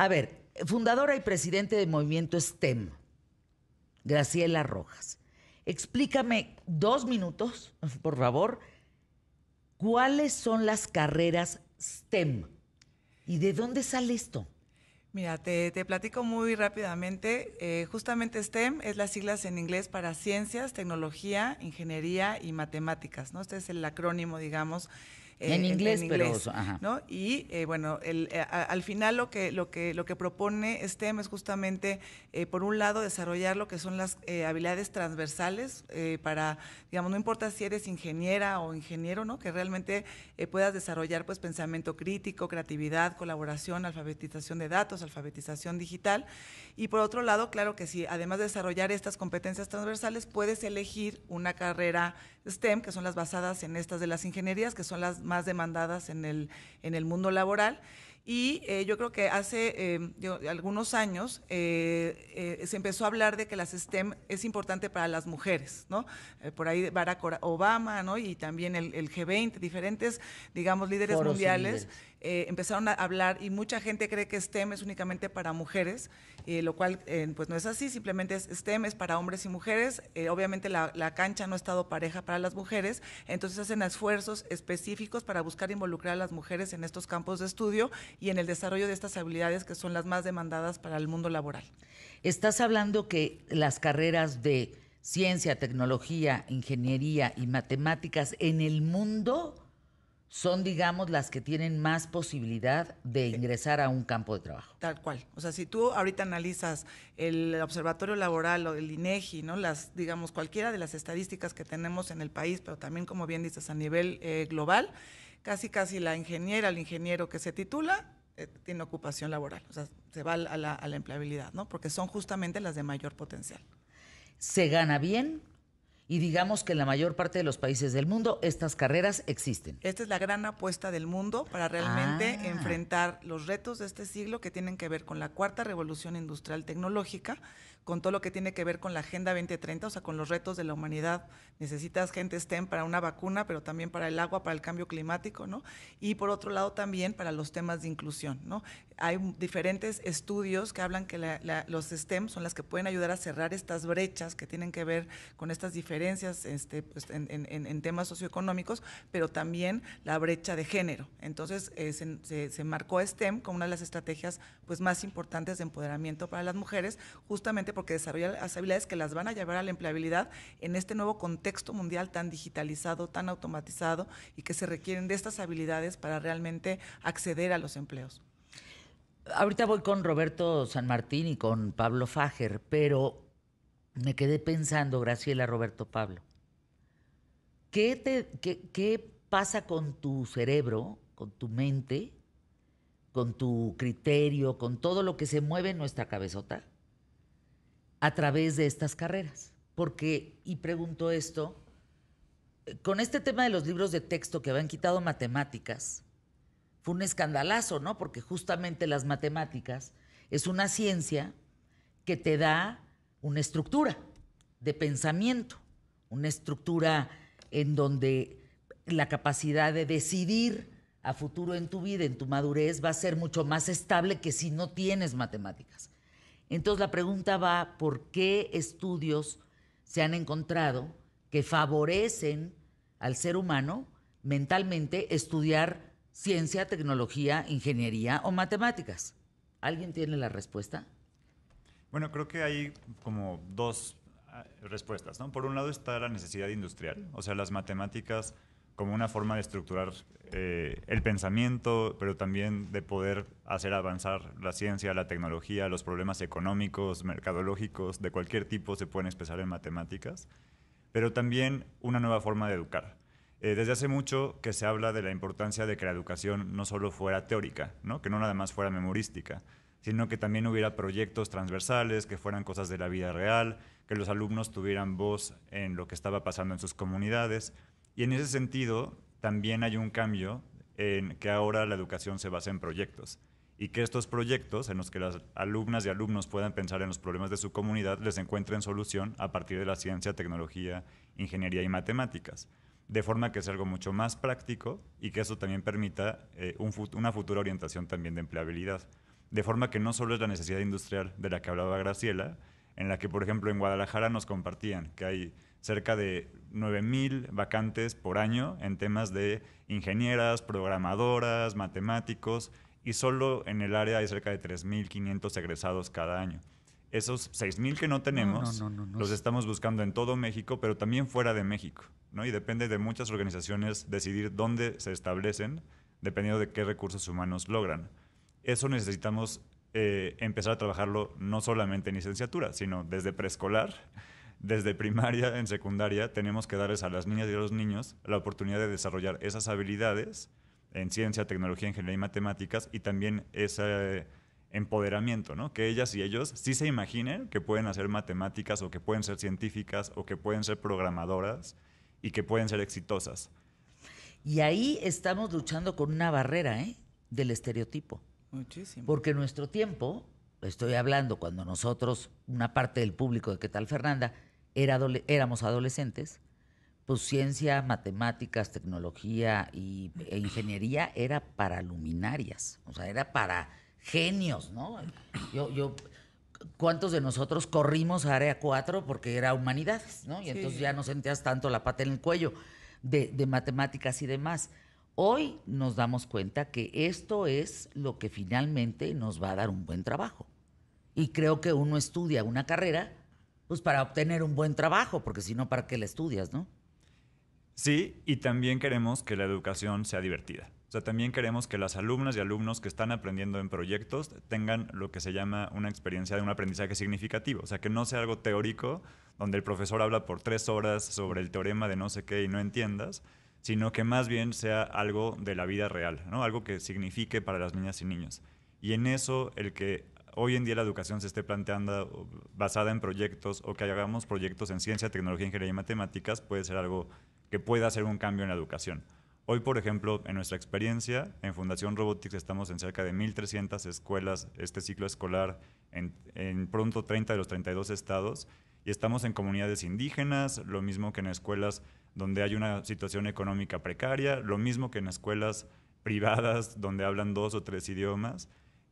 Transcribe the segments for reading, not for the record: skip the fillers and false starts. A ver, fundadora y presidente del Movimiento Stem, Graciela Rojas. Explícame 2 minutos, por favor, ¿cuáles son las carreras STEM? ¿Y de dónde sale esto? Mira, te platico muy rápidamente. Justamente STEM es las siglas en inglés para Ciencias, Tecnología, Ingeniería y Matemáticas, ¿no? Este es el acrónimo, digamos. En inglés, pero ajá. ¿No? Y bueno, al final lo que propone STEM es justamente, por un lado, desarrollar lo que son las habilidades transversales para, digamos, no importa si eres ingeniera o ingeniero, ¿no? Que realmente puedas desarrollar, pues, pensamiento crítico, creatividad, colaboración, alfabetización de datos, alfabetización digital. Y por otro lado, claro que sí, además de desarrollar estas competencias transversales, puedes elegir una carrera STEM, que son las basadas en estas de las ingenierías, que son las más demandadas en el mundo laboral. Y yo creo que hace algunos años se empezó a hablar de que las STEM es importante para las mujeres, ¿no? Por ahí Barack Obama, ¿no? Y también el G20, diferentes, digamos, líderes foros mundiales empezaron a hablar, y mucha gente cree que STEM es únicamente para mujeres, lo cual pues no es así, simplemente STEM es para hombres y mujeres. Obviamente la cancha no ha estado pareja para las mujeres, entonces hacen esfuerzos específicos para buscar involucrar a las mujeres en estos campos de estudio y en el desarrollo de estas habilidades que son las más demandadas para el mundo laboral. Estás hablando que las carreras de ciencia, tecnología, ingeniería y matemáticas en el mundo son, digamos, las que tienen más posibilidad de ingresar a un campo de trabajo. Tal cual. O sea, si tú ahorita analizas el Observatorio Laboral o el INEGI, ¿no? Las, digamos, cualquiera de las estadísticas que tenemos en el país, pero también, como bien dices, a nivel global, casi la ingeniera, el ingeniero que se titula, tiene ocupación laboral, o sea, se va a la empleabilidad, ¿no? Porque son justamente las de mayor potencial. Se gana bien y digamos que en la mayor parte de los países del mundo estas carreras existen. Esta es la gran apuesta del mundo para realmente enfrentar los retos de este siglo, que tienen que ver con la Cuarta Revolución Industrial Tecnológica, con todo lo que tiene que ver con la agenda 2030, o sea, con los retos de la humanidad. Necesitas gente STEM para una vacuna, pero también para el agua, para el cambio climático, ¿no? Y por otro lado también para los temas de inclusión, ¿no? Hay diferentes estudios que hablan que los STEM son las que pueden ayudar a cerrar estas brechas que tienen que ver con estas diferencias pues, en temas socioeconómicos, pero también la brecha de género. Entonces se marcó STEM como una de las estrategias, pues, más importantes de empoderamiento para las mujeres, justamente porque desarrollan las habilidades que las van a llevar a la empleabilidad en este nuevo contexto mundial tan digitalizado, tan automatizado, y que se requieren de estas habilidades para realmente acceder a los empleos. Ahorita voy con Roberto San Martín y con Pablo Fajer, pero me quedé pensando, Graciela, Roberto, Pablo, ¿qué pasa con tu cerebro, con tu mente, con tu criterio, con todo lo que se mueve en nuestra cabezota a través de estas carreras? Porque, y pregunto esto, con este tema de los libros de texto que habían quitado matemáticas, fue un escandalazo, ¿no? Porque justamente las matemáticas es una ciencia que te da una estructura de pensamiento, una estructura en donde la capacidad de decidir a futuro en tu vida, en tu madurez, va a ser mucho más estable que si no tienes matemáticas. Entonces la pregunta va, ¿por qué estudios se han encontrado que favorecen al ser humano mentalmente estudiar ciencia, tecnología, ingeniería o matemáticas? ¿Alguien tiene la respuesta? Bueno, creo que hay como dos respuestas, ¿no? Por un lado está la necesidad industrial, o sea, las matemáticas como una forma de estructurar el pensamiento, pero también de poder hacer avanzar la ciencia, la tecnología, los problemas económicos, mercadológicos, de cualquier tipo se pueden expresar en matemáticas, pero también una nueva forma de educar. Desde hace mucho que se habla de la importancia de que la educación no solo fuera teórica, ¿no? Que no nada más fuera memorística, sino que también hubiera proyectos transversales, que fueran cosas de la vida real, que los alumnos tuvieran voz en lo que estaba pasando en sus comunidades. Y en ese sentido, también hay un cambio en que ahora la educación se basa en proyectos, y que estos proyectos en los que las alumnas y alumnos puedan pensar en los problemas de su comunidad les encuentren solución a partir de la ciencia, tecnología, ingeniería y matemáticas, de forma que sea algo mucho más práctico y que eso también permita una futura orientación también de empleabilidad. de forma que no solo es la necesidad industrial de la que hablaba Graciela, en la que, por ejemplo, en Guadalajara nos compartían que hay cerca de 9,000 vacantes por año en temas de ingenieras, programadoras, matemáticos, y solo en el área hay cerca de 3,500 egresados cada año. Esos 6,000 que no tenemos, los estamos buscando en todo México, pero también fuera de México, ¿no? Y depende de muchas organizaciones decidir dónde se establecen, dependiendo de qué recursos humanos logran. Eso necesitamos empezar a trabajarlo no solamente en licenciatura, sino desde preescolar, desde primaria, en secundaria. Tenemos que darles a las niñas y a los niños la oportunidad de desarrollar esas habilidades en ciencia, tecnología, ingeniería y matemáticas, y también ese empoderamiento, ¿no? Que ellas y ellos sí se imaginen que pueden hacer matemáticas, o que pueden ser científicas, o que pueden ser programadoras, y que pueden ser exitosas. Y ahí estamos luchando con una barrera, del estereotipo. Muchísimo. Porque nuestro tiempo, estoy hablando cuando nosotros, una parte del público de ¿Qué tal Fernanda?, éramos adolescentes, pues ciencia, matemáticas, tecnología e ingeniería era para luminarias, o sea, era para genios, ¿no? ¿Cuántos de nosotros corrimos a Área 4 porque era humanidades, ¿no? Y sí, entonces ya no sentías tanto la pata en el cuello de matemáticas y demás. Hoy nos damos cuenta que esto es lo que finalmente nos va a dar un buen trabajo. Y creo que uno estudia una carrera pues para obtener un buen trabajo, porque si no, ¿para qué la estudias, no? Sí, y también queremos que la educación sea divertida. O sea, también queremos que las alumnas y alumnos que están aprendiendo en proyectos tengan lo que se llama una experiencia de un aprendizaje significativo. O sea, que no sea algo teórico, donde el profesor habla por 3 horas sobre el teorema de no sé qué y no entiendas, sino que más bien sea algo de la vida real, ¿no? Algo que signifique para las niñas y niños. Y en eso, el que hoy en día la educación se esté planteando basada en proyectos, o que hagamos proyectos en ciencia, tecnología, ingeniería y matemáticas, puede ser algo que pueda hacer un cambio en la educación. Hoy, por ejemplo, en nuestra experiencia, en Fundación Robotics estamos en cerca de 1,300 escuelas este ciclo escolar, en pronto 30 de los 32 estados, y estamos en comunidades indígenas, lo mismo que en escuelas donde hay una situación económica precaria, lo mismo que en escuelas privadas donde hablan 2 o 3 idiomas.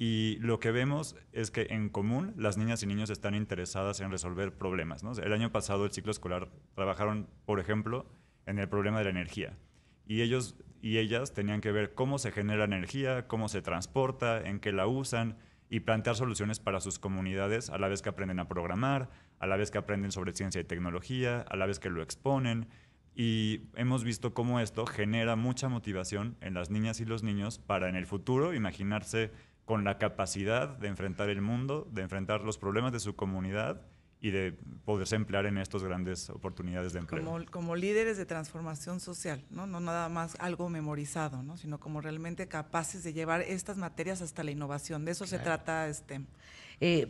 Y lo que vemos es que en común las niñas y niños están interesadas en resolver problemas, ¿no? El año pasado, el ciclo escolar, trabajaron, por ejemplo, en el problema de la energía. Y ellos y ellas tenían que ver cómo se genera energía, cómo se transporta, en qué la usan, y plantear soluciones para sus comunidades, a la vez que aprenden a programar, a la vez que aprenden sobre ciencia y tecnología, a la vez que lo exponen. Y hemos visto cómo esto genera mucha motivación en las niñas y los niños para en el futuro imaginarse con la capacidad de enfrentar el mundo, de enfrentar los problemas de su comunidad y de poderse emplear en estas grandes oportunidades de empleo. Como líderes de transformación social, ¿no? No nada más algo memorizado, ¿no? Sino como realmente capaces de llevar estas materias hasta la innovación. De eso se trata STEM.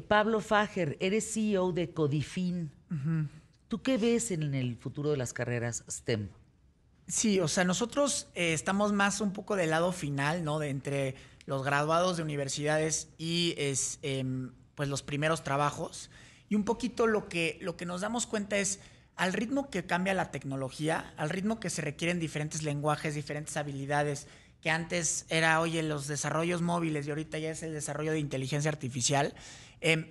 Pablo Fajer, eres CEO de Codifin. Uh-huh. ¿Tú qué ves en el futuro de las carreras STEM? Sí, o sea, nosotros estamos más un poco del lado final, ¿no? De entre los graduados de universidades y pues los primeros trabajos. Y un poquito lo que nos damos cuenta es, al ritmo que cambia la tecnología, al ritmo que se requieren diferentes lenguajes, diferentes habilidades, que antes era, oye, los desarrollos móviles, y ahorita ya es el desarrollo de inteligencia artificial,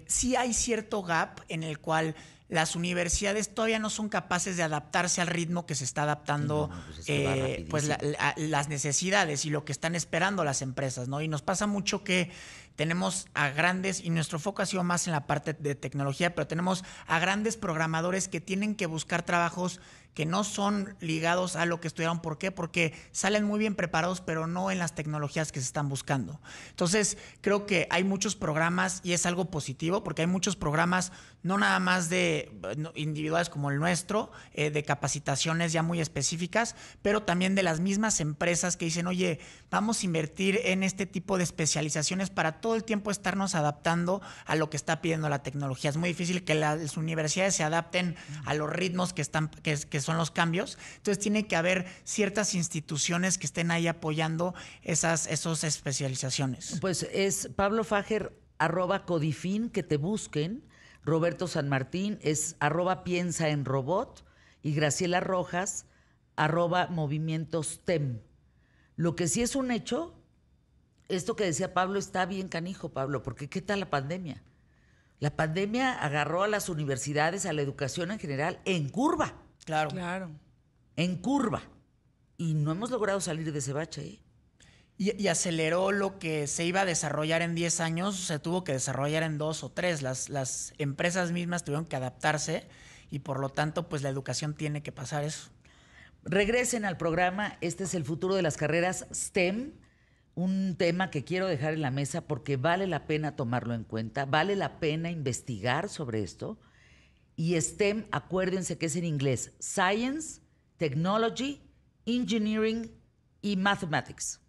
sí hay cierto gap en el cual las universidades todavía no son capaces de adaptarse al ritmo que se está adaptando, las necesidades y lo que están esperando las empresas, ¿no? Y nos pasa mucho que tenemos a grandes, y nuestro foco ha sido más en la parte de tecnología, pero tenemos a grandes programadores que tienen que buscar trabajos que no son ligados a lo que estudiaron. ¿Por qué? Porque salen muy bien preparados, pero no en las tecnologías que se están buscando. Entonces, creo que hay muchos programas, y es algo positivo, porque hay muchos programas, no nada más de individuales como el nuestro, de capacitaciones ya muy específicas, pero también de las mismas empresas que dicen, oye, vamos a invertir en este tipo de especializaciones para todo el tiempo estarnos adaptando a lo que está pidiendo la tecnología. Es muy difícil que las universidades se adapten a los ritmos que son los cambios. Entonces, tiene que haber ciertas instituciones que estén ahí apoyando esas especializaciones. Pues es Pablo Fajer, @Codifin, que te busquen. Roberto San Martín es @piensaenrobot, y Graciela Rojas, @Movimiento Stem. Lo que sí es un hecho esto que decía Pablo está bien canijo, Pablo, porque ¿qué tal la pandemia? La pandemia agarró a las universidades, a la educación en general, en curva. Claro. Claro. En curva. Y no hemos logrado salir de ese bache, ¿eh? Y aceleró lo que se iba a desarrollar en 10 años, se tuvo que desarrollar en 2 o 3. Las empresas mismas tuvieron que adaptarse y por lo tanto, pues la educación tiene que pasar eso. Regresen al programa. Este es el futuro de las carreras STEM, un tema que quiero dejar en la mesa porque vale la pena tomarlo en cuenta, vale la pena investigar sobre esto. Y STEM, acuérdense que es en inglés: Science, Technology, Engineering y Mathematics.